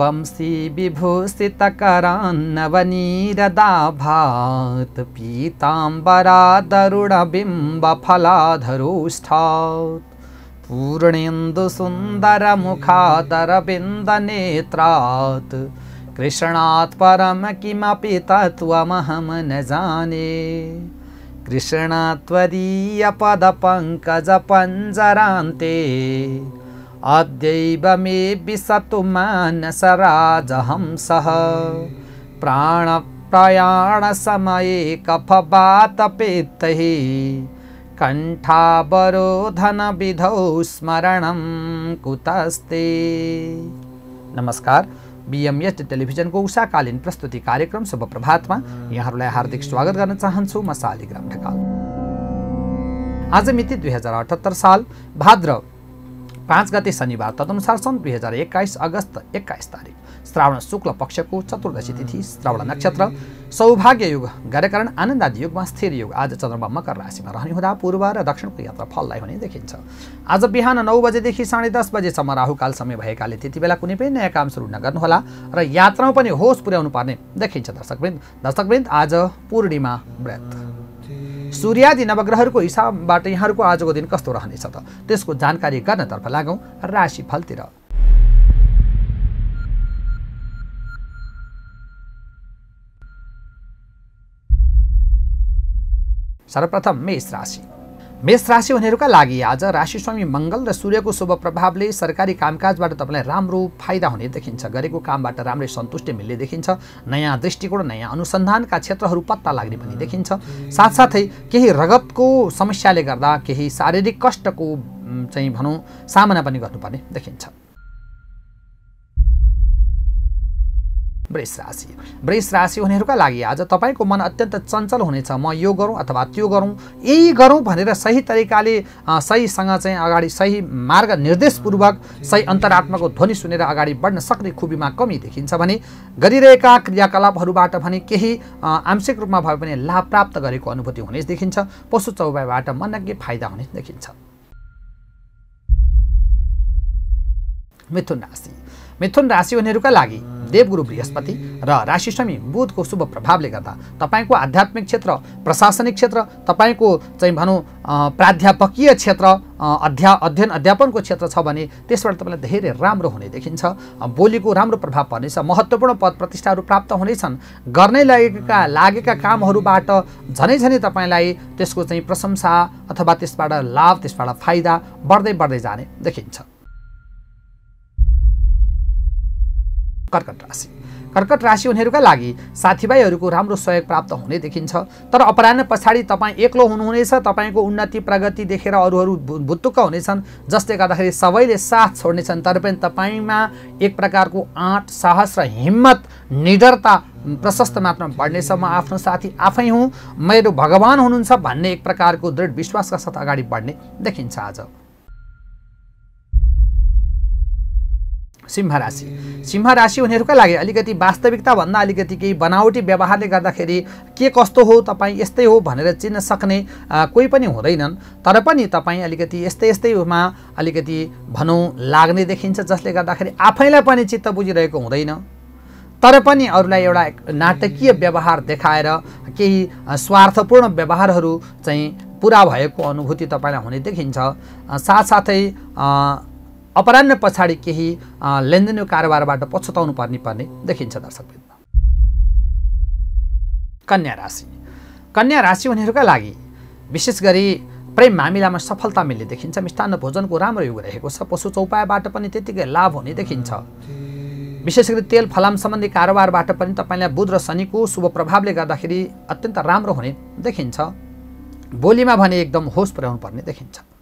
वंशी विभूषित करान्नवनीरदाभात पीतांबरा दरुण बिंब फलाधरोष्ठात् पूर्णेन्दु सुंदर मुखादरबिंद नेत्रात् कृष्णात् परम किमपि तत्त्वमहं न जाने कृष्णत्वदीय पद पंकज पंजरान्ते अद्यैव मे विसतु मानसराजहंसः प्राण प्रयाण समये कफवातपित्तहि कंठावरोधन विधौ स्मरणं कुतस्ते। नमस्कार, बीएमएच टेलिभिजनको उषाकालीन प्रस्तुति कार्यक्रम शुभ प्रभातमा यहाँहरूलाई हार्दिक स्वागत गर्न चाहन्छु। म शालिग्राम ढकाल। आज मिति 2078 साल भाद्र 5 गते शनिबार, तदनुसार सन् 2021 अगस्त 21 तारिक, श्रावण शुक्ल पक्षको चतुर्दशी तिथि, श्रावण नक्षत्र, सौभाग्य युग, गरेकरण आनन्द आदि युगमा स्थिर योग। आज चन्द्रमा मकर राशिमा रहने हुँदा पूर्व र दक्षिणको यात्रा फलदायी हुने देखिन्छ। आज बिहान 9 बजेदेखि 10:30 बजेसम्म राहुकाल समय भएकाले त्यतिबेला कुनै पनि नयाँ काम सुरु नगर्नुहोला र यात्रामा पनि होस पुर्याउनु पर्ने देखिन्छ। दर्शकवृन्द, आज पूर्णिमा व्रत। सूर्यादि नवग्रहहरूको हिसाबबाट यहाँहरूको आजको दिन कस्तो रहनेछ त त्यसको जानकारी गर्नतर्फ लागौं राशिफलतिर। सर्वप्रथम मेष राशि। मेष राशि हुनेहरूका लागि आज राशि स्वामी मंगल र सूर्यको शुभ प्रभावले सरकारी कामकाजबाट तपाईलाई राम्रो फाइदा हुने देखिन्छ। गरेको कामबाट राम्रै सन्तुष्टि मिल्ने देखिन्छ। नयाँ दृष्टिकोण, नयाँ अनुसन्धानका क्षेत्रहरू पत्ता लाग्ने पनि देखिन्छ। साथसाथै केही रगतको समस्याले गर्दा केही शारीरिक कष्टको चाहिँ भनौं सामना पनि गर्नुपर्ने देखिन्छ। वृष राशि हुनेहरूका लागि आज तपाईको मन अत्यन्त चञ्चल हुनेछ। म यो गरौँ अथवा त्यो गरौँ, यही गरौँ भनेर सही तरिकाले सहीसँग चाहिँ अगाडि, सही मार्ग निर्देशपूर्वक, सही अन्तरात्माको ध्वनि सुनेर अगाडि बढ्न सक्ने खुबीमा कमी देखिन्छ भने गरिरहेका क्रियाकलापहरूबाट भने केही आंशिक रूपमा भए पनि लाभ प्राप्त गरेको अनुभूति हुने देखिन्छ। पशु चौपाईबाट मनज्ञ फाइदा हुने देखिन्छ। मिथुन राशि हुनेहरूका लागि देवगुरु बृहस्पति र राशिस्वामी बुधको शुभ प्रभावले गर्दा तपाईको आध्यात्मिक क्षेत्र, प्रशासनिक क्षेत्र, तपाईको चाहिँ भनौं प्राध्यापकीय क्षेत्र, अध्ययन अध्यापनको क्षेत्र छ भने त्यसबाट तपाईलाई धेरै राम्रो हुने देखिन्छ। बोलीको राम्रो प्रभाव पर्नेछ। महत्त्वपूर्ण पद प्रतिष्ठाहरू प्राप्त हुनेछन्। गर्नै लागेका कामहरूबाट झनै तपाईलाई त्यसको चाहिँ प्रशंसा अथवा त्यसबाट लाभ, त्यसबाट फाइदा बढ्दै जाने देखिन्छ। कर्कट राशि उनीहरूका लागि साथीभाइहरूको राम्रो सहयोग प्राप्त हुने देखिन्छ। तर अपराह्न पछाडि तपाईँ एक्लो हुनुहुनेछ। तपाईको उन्नति प्रगति देखेर अरूहरू भुत्तुक्क हुनेछन्, जसले गर्दाखेरि सबैले साथ छोड्नेछन्। तर पनि तपाईमा एक प्रकारको आँट, साहस र हिम्मत, निडरता प्रशस्त मात्रामा बढ्नेछ। म आफ्नो साथी आफै हुँ, मेरो भगवान हुनुहुन्छ भन्ने एक प्रकारको दृढ विश्वासका साथ अगाडि बढ्ने देखिन्छ। आज सिंह राशि उनीहरूका लागि अलिकति वास्तविकताभन्दा अलिकति केही बनावटी व्यवहारले गर्दाखेरि के कस्तो हो, तपाईँ यस्तै हो भनेर चिन्न सक्ने कोही पनि हुँदैनन्। तर पनि तपाईँ अलिकति यस्तैमा अलिकति भनौँ लाग्ने देखिन्छ, जसले गर्दाखेरि आफैलाई पनि चित्त बुझिरहेको हुँदैन। तर पनि अरूलाई एउटा नाटकीय व्यवहार देखाएर केही स्वार्थपूर्ण व्यवहारहरू चाहिँ पुरा भएको अनुभूति तपाईँलाई हुने देखिन्छ। साथसाथै अपराह्न पछाडि केही लेनदेन कारोबारबाट पछुताउनु पर्ने देखिन्छ। दर्शकवृन्द, कन्या राशि हुनेहरूका लागि विशेष गरी प्रेम मामिलामा सफलता मिल्ने देखिन्छ। मिष्टान्न भोजनको राम्रो योग रहेको छ। पशु चौपायबाट पनि त्यतिकै लाभ हुने देखिन्छ। विशेष गरी तेल फलाम सम्बन्धी कारोबारबाट पनि तपाईँलाई बुध र शनिको शुभ प्रभावले गर्दाखेरि अत्यन्त राम्रो हुने देखिन्छ। बोलीमा भने एकदम होस पुर्याउनु पर्ने देखिन्छ।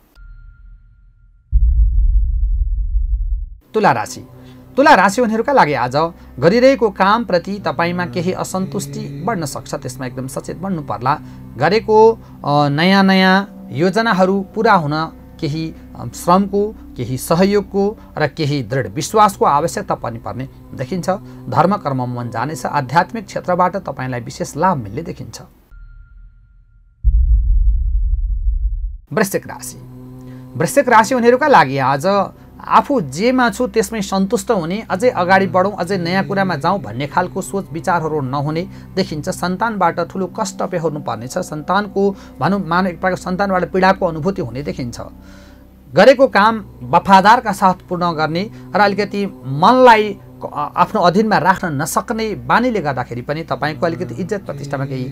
तुला राशि हुनेहरूका लागि आज गरिरहेको कामप्रति तपाईमा केही असन्तुष्टि बढ्न सक्छ। त्यसमा एकदम सचेत बन्नु पर्ला। गरेको नयाँ योजनाहरू पुरा हुन केही श्रमको, केही सहयोगको र केही दृढ विश्वासको आवश्यकता पर्ने देखिन्छ। धर्म कर्म मन जानेछ। आध्यात्मिक क्षेत्रबाट तपाईलाई विशेष लाभ मिल्ने देखिन्छ। वृश्चिक राशि हुनेहरूका लागि आज आफू जेमा छु त्यसमै सन्तुष्ट हुने, अझै अगाडि बढौं, अझै नयाँ कुरामा जाउँ भन्ने खालको सोच विचारहरू नहुने देखिन्छ। सन्तानबाट ठूलो कष्ट पेहर्नु पर्नेछ, सन्तानको भनौं मानव एक प्रकारको सन्तानबाट पीडाको अनुभूति हुने देखिन्छ। गरेको काम वफादारका साथ पूर्ण गर्ने र अलिकति मनलाई आफ्नो अधीनमा राख्न नसक्ने बानीले गर्दाखेरि पनि तपाईको अलिकति इज्जत प्रतिष्ठामा केही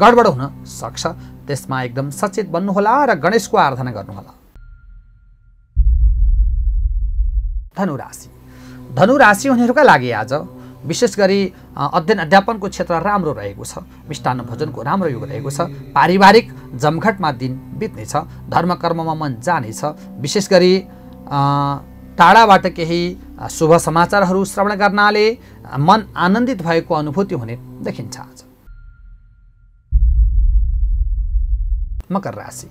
गडबड हुन सक्छ। त्यसमा एकदम सचेत बन्नुहोला र गणेशको आराधना गर्नुहोला। धनुराशि, धनुराशि हुनेहरूका लागि आज विशेष गरी अध्ययन अध्यापनको क्षेत्र राम्रो रहेको छ, मिष्टान्न भोजनको राम्रो योग रहेको छ, पारिवारिक जमघटमा दिन बित्नेछ, धर्म कर्ममा मन जानेछ। विशेष गरी टाढाबाट केही शुभ समाचारहरू श्रवण गर्नाले मन आनन्दित भएको अनुभूति हुने देखिन्छ। आज मकर राशि,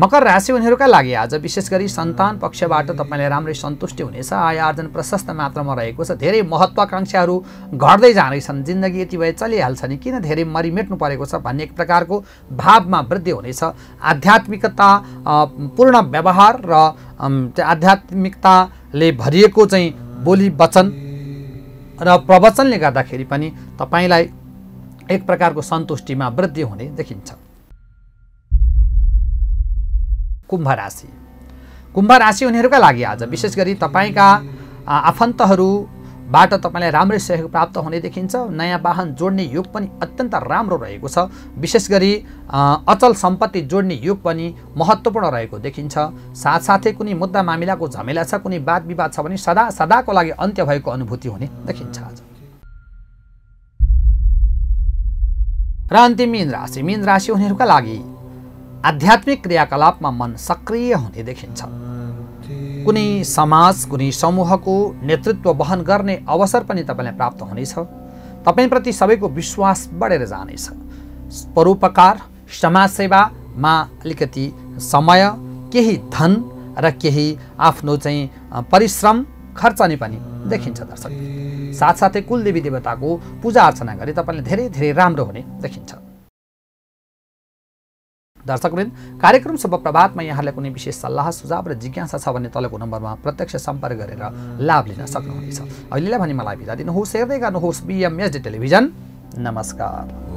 मकर राशि हुनेहरूका लागि आज विशेष गरी सन्तान पक्षबाट तपाईलाई राम्रै सन्तुष्टि हुनेछ। आय आर्जन प्रशस्त मात्रामा रहेको छ, धेरै महत्त्वाकांक्षाहरू घट्दै जानेछन्। जिन्दगी यति भए चलिहाल्छ नि, किन धेरै मरिमेट्नु परेको छ भन्ने एक प्रकारको भावमा वृद्धि हुनेछ। आध्यात्मिकता पूर्ण व्यवहार र आध्यात्मिकताले भरिएको चाहिँ बोली वचन र प्रवचनले गर्दाखेरि पनि तपाईलाई एक प्रकारको सन्तुष्टिमा वृद्धि हुने देखिन्छ। कुम्भ राशि, कुम्भ राशि हुनेहरूका लागि आज विशेष गरी तपाईका आफन्तहरूबाट तपाईलाई राम्रै सहयोग प्राप्त हुने देखिन्छ। नयाँ वाहन जोड्ने योग पनि अत्यन्त राम्रो रहेको छ। विशेष गरी अचल सम्पत्ति जोड्ने योग पनि महत्त्वपूर्ण रहेको देखिन्छ। साथसाथै कुनै मुद्दा मामिलाको झमेला छ, कुनै वाद विवाद छ भने सदाको लागि अन्त्य भएको अनुभूति हुने देखिन्छ आज। र अन्तिम मीन राशि, मीन राशि हुनेहरूका लागि आध्यात्मिक क्रियाकलापमा मन सक्रिय हुने देखिन्छ। कुनै समाज, कुनै समूहको नेतृत्व वहन गर्ने अवसर पनि तपाईलाई प्राप्त हुनेछ। तपाईप्रति सबैको विश्वास बढेर जानेछ। परोपकार, समाजसेवामा अलिकति समय, केही धन र केही आफ्नो चाहिँ परिश्रम खर्चने पनि देखिन्छ। दर्शक साथसाथै कुलदेवी देवताको पूजा अर्चना गरी तपाईले धेरै धेरै राम्रो हुने देखिन्छ। दर्शकवृन्द, कार्यक्रम शुभ प्रभातमा यहाँलाई कुनै विशेष सल्लाह सुझाव र जिज्ञासा छ भने तलको नम्बरमा प्रत्यक्ष सम्पर्क गरेर लाभ लिन सक्नुहुनेछ। अहिलेलाई भने मलाई बिदा दिनुहोस्, हेर्दै गर्नुहोस् बीएमएसडी टेलिभिजन। नमस्कार।